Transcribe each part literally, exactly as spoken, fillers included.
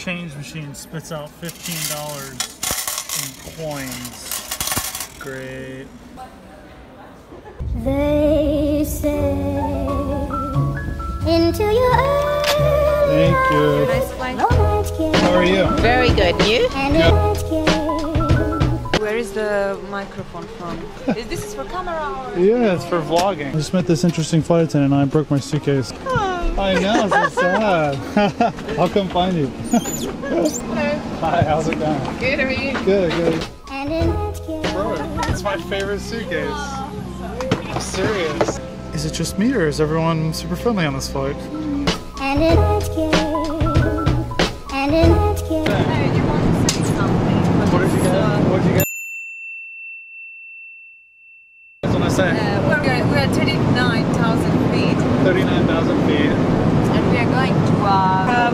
change machine spits out fifteen dollars in coins. Great. They say into your eyes. Thank you. Nice flight. How are you? Very good. You? Good. Where is the microphone from? Is this for camera? Or yeah, it's for vlogging. I just met this interesting flight attendant and I broke my suitcase. Oh. I know, so sad. I'll come find you. Hello. Hi, how's it going? Good, how are you? Good, good. Bro, it's my favorite suitcase. Aww. I'm serious. Is it just me or is everyone super friendly on this flight? And it's cute. And it's cute. Hey, you want to say something? What did you guys, what did you guys, what did I say? Uh, we're, we're at thirty-nine thousand feet. thirty-nine thousand feet. And we are going to uh,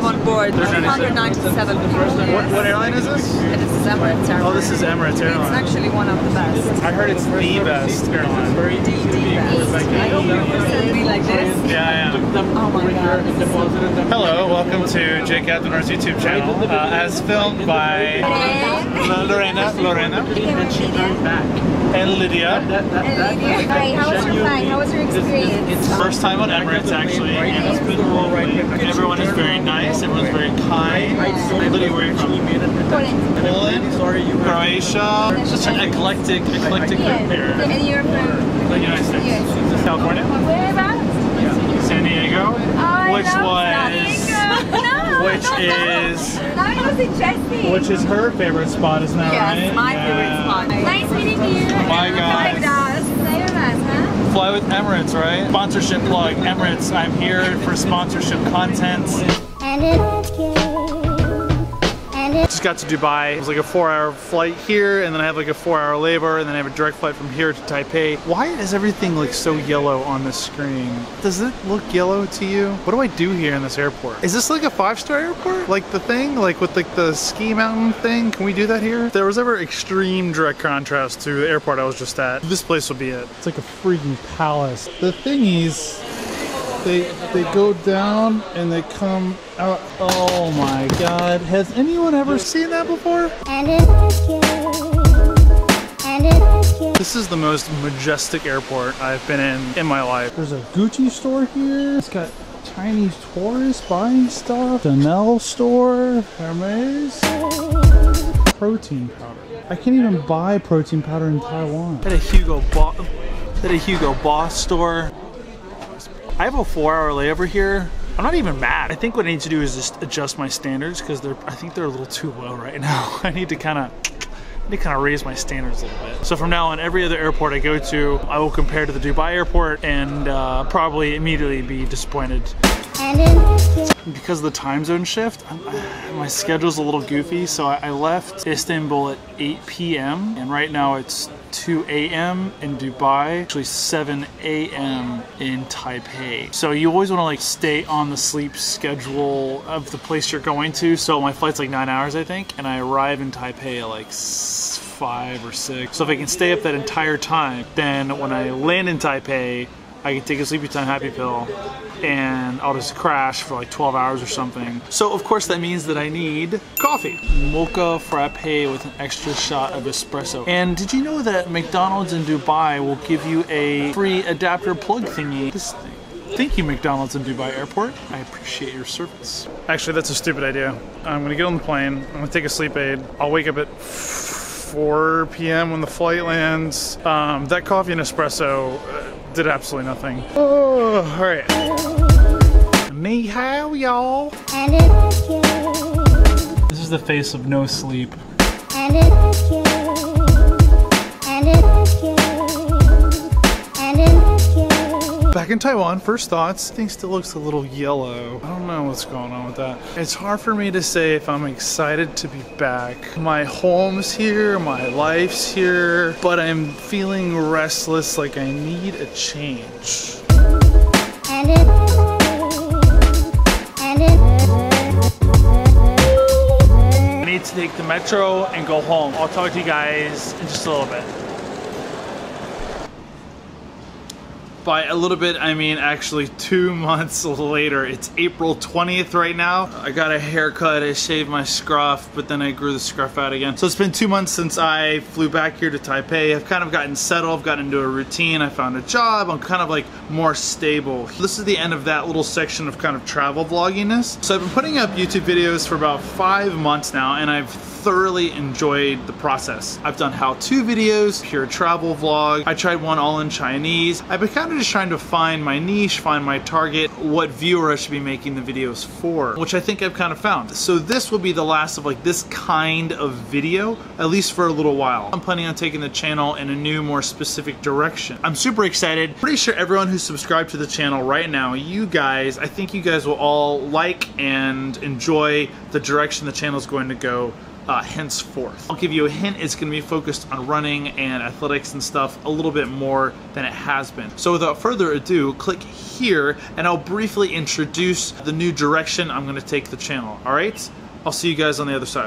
on board one hundred ninety-seven people. What, what airline is this? It is Emirates Airline. Oh, this is Emirates Airline. It's actually one of the best. I heard it's the best airline. Very deep. I hope you're be like this. Yeah, I am. Oh my God. Hello, welcome to Jake Abdinoor's YouTube channel, uh, as filmed by Lorena, Lorena, and she turned back. And Lydia. And Lydia. Hi, how was your flight? How was your experience? It's first time on Emirates actually, and it's been lovely. Everyone is very nice. Everyone's very kind. Lydia, where are you from? Poland, Croatia. It's just an eclectic, eclectic group there. And you're from? The United States. Yes. California. Whereabouts? Yeah. San Diego. Oh, which was no, which is no, which is her favorite spot, isn't that yes, right? Yes, my yeah. favorite spot. Nice meeting you. Bye guys. Huh? Fly with Emirates, right? Sponsorship plug. Emirates, I'm here for sponsorship content. And it's just got to Dubai. It was like a four hour flight here, and then I have like a four hour labor, and then I have a direct flight from here to Taipei. Why is everything like so yellow on the screen? Does it look yellow to you? What do I do here in this airport? Is this like a five star airport? Like the thing? Like with like the ski mountain thing? Can we do that here? If there was ever extreme direct contrast to the airport I was just at, this place would be it. It's like a freaking palace. The thingies, They, they go down and they come out. Oh my God. Has anyone ever seen that before? And it's cute. And it's cute. This is the most majestic airport I've been in in my life. There's a Gucci store here. It's got Chinese tourists buying stuff. Chanel store. Hermes. Protein powder. I can't even buy protein powder in Taiwan. At a Hugo Boss, at a Hugo Boss store. I have a four hour layover here. I'm not even mad. I think what I need to do is just adjust my standards because they're I think they're a little too low right now. I need to kind of need to kind of raise my standards a little bit. So from now on, every other airport I go to, I will compare to the Dubai airport and uh, probably immediately be disappointed. Because of the time zone shift, I'm, uh, my schedule's a little goofy, so I, I left Istanbul at eight p m and right now it's two a m in Dubai, actually seven a m in Taipei. So you always want to like stay on the sleep schedule of the place you're going to. So my flight's like nine hours I think, and I arrive in Taipei at like five or six. So if I can stay up that entire time, then when I land in Taipei, I can take a sleepy time happy pill and I'll just crash for like twelve hours or something. So of course that means that I need coffee. Mocha frappe with an extra shot of espresso. And did you know that McDonald's in Dubai will give you a free adapter plug thingy? This thing. Thank you, McDonald's in Dubai Airport. I appreciate your service. Actually, that's a stupid idea. I'm gonna get on the plane. I'm gonna take a sleep aid. I'll wake up at four p m when the flight lands. Um, that coffee and espresso uh, did absolutely nothing. Oh, all right. Ni hao, y'all. This is the face of no sleep. And it's cute. And it's cute. And it's cute. Back in Taiwan, first thoughts. Thing still looks a little yellow. I don't know what's going on with that. It's hard for me to say if I'm excited to be back. My home's here, my life's here, but I'm feeling restless, like I need a change. And it's I need to take the metro and go home. I'll talk to you guys in just a little bit. by a little bit, I mean actually two months later. It's April twentieth right now. I got a haircut, I shaved my scruff, but then I grew the scruff out again. So it's been two months since I flew back here to Taipei. I've kind of gotten settled, I've gotten into a routine, I found a job, I'm kind of like more stable. This is the end of that little section of kind of travel vlogginess. So I've been putting up YouTube videos for about five months now, and I've thoroughly enjoyed the process. I've done how-to videos, pure travel vlog. I tried one all in Chinese. I've been kind of just trying to find my niche, find my target, what viewer I should be making the videos for, which I think I've kind of found. So this will be the last of like this kind of video, at least for a little while. I'm planning on taking the channel in a new, more specific direction. I'm super excited. Pretty sure everyone who's subscribed to the channel right now, you guys, I think you guys will all like and enjoy the direction the channel's going to go. Uh, henceforth. I'll give you a hint, it's gonna be focused on running and athletics and stuff a little bit more than it has been. So without further ado, click here and I'll briefly introduce the new direction I'm gonna take the channel, all right? I'll see you guys on the other side.